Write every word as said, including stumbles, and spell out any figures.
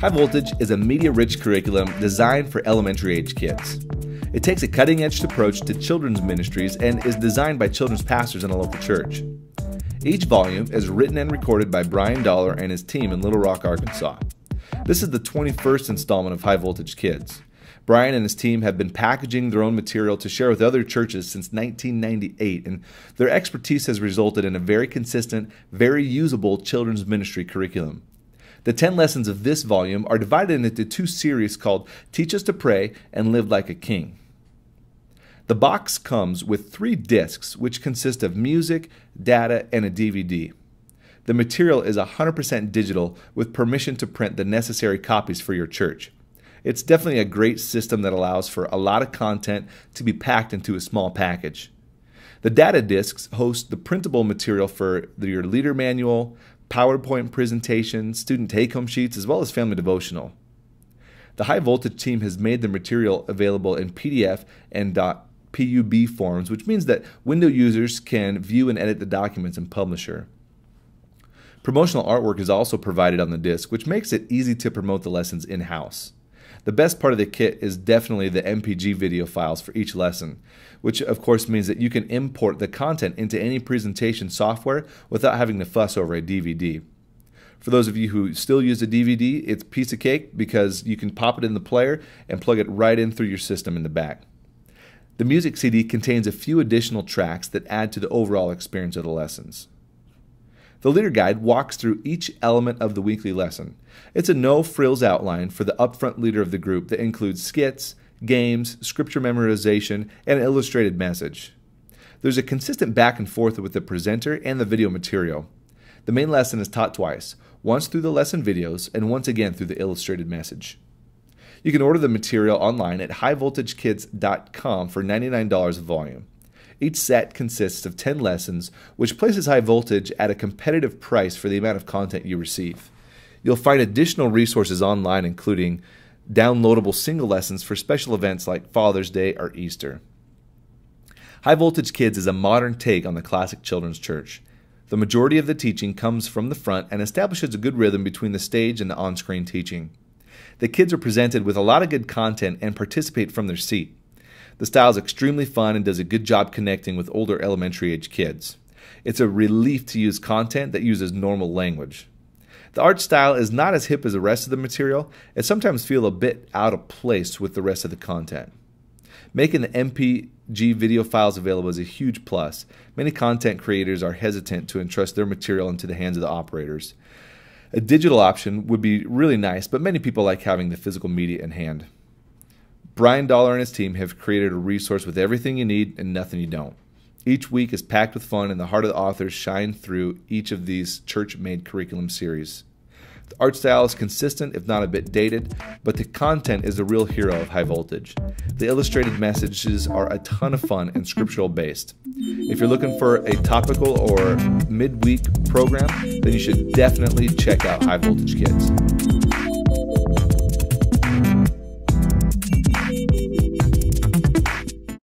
High Voltage is a media-rich curriculum designed for elementary-age kids. It takes a cutting-edge approach to children's ministries and is designed by children's pastors in a local church. Each volume is written and recorded by Brian Dollar and his team in Little Rock, Arkansas. This is the twenty-first installment of High Voltage Kids. Brian and his team have been packaging their own material to share with other churches since nineteen ninety-eight, and their expertise has resulted in a very consistent, very usable children's ministry curriculum. The ten lessons of this volume are divided into two series called Teach Us to Pray and Live Like a King. The box comes with three discs, which consist of music, data, and a D V D. The material is one hundred percent digital with permission to print the necessary copies for your church. It's definitely a great system that allows for a lot of content to be packed into a small package. The data discs host the printable material for your leader manual, PowerPoint presentation, student take-home sheets, as well as family devotional. The High Voltage team has made the material available in P D F and .pub forms, which means that Windows users can view and edit the documents in Publisher. Promotional artwork is also provided on the disc, which makes it easy to promote the lessons in-house. The best part of the kit is definitely the M P G video files for each lesson, which of course means that you can import the content into any presentation software without having to fuss over a D V D. For those of you who still use a D V D, it's a piece of cake because you can pop it in the player and plug it right in through your system in the back. The music C D contains a few additional tracks that add to the overall experience of the lessons. The Leader Guide walks through each element of the weekly lesson. It's a no-frills outline for the upfront leader of the group that includes skits, games, scripture memorization, and an illustrated message. There's a consistent back and forth with the presenter and the video material. The main lesson is taught twice, once through the lesson videos and once again through the illustrated message. You can order the material online at high voltage kids dot com for ninety-nine dollars a volume. Each set consists of ten lessons, which places High Voltage at a competitive price for the amount of content you receive. You'll find additional resources online, including downloadable single lessons for special events like Father's Day or Easter. High Voltage Kids is a modern take on the classic children's church. The majority of the teaching comes from the front and establishes a good rhythm between the stage and the on-screen teaching. The kids are presented with a lot of good content and participate from their seat. The style is extremely fun and does a good job connecting with older elementary-age kids. It's a relief to use content that uses normal language. The art style is not as hip as the rest of the material and sometimes feels a bit out of place with the rest of the content. Making the M P G video files available is a huge plus. Many content creators are hesitant to entrust their material into the hands of the operators. A digital option would be really nice, but many people like having the physical media in hand. Brian Dollar and his team have created a resource with everything you need and nothing you don't. Each week is packed with fun, and the heart of the authors shine through each of these church-made curriculum series. The art style is consistent, if not a bit dated, but the content is the real hero of High Voltage. The illustrated messages are a ton of fun and scriptural-based. If you're looking for a topical or midweek program, then you should definitely check out High Voltage Kids.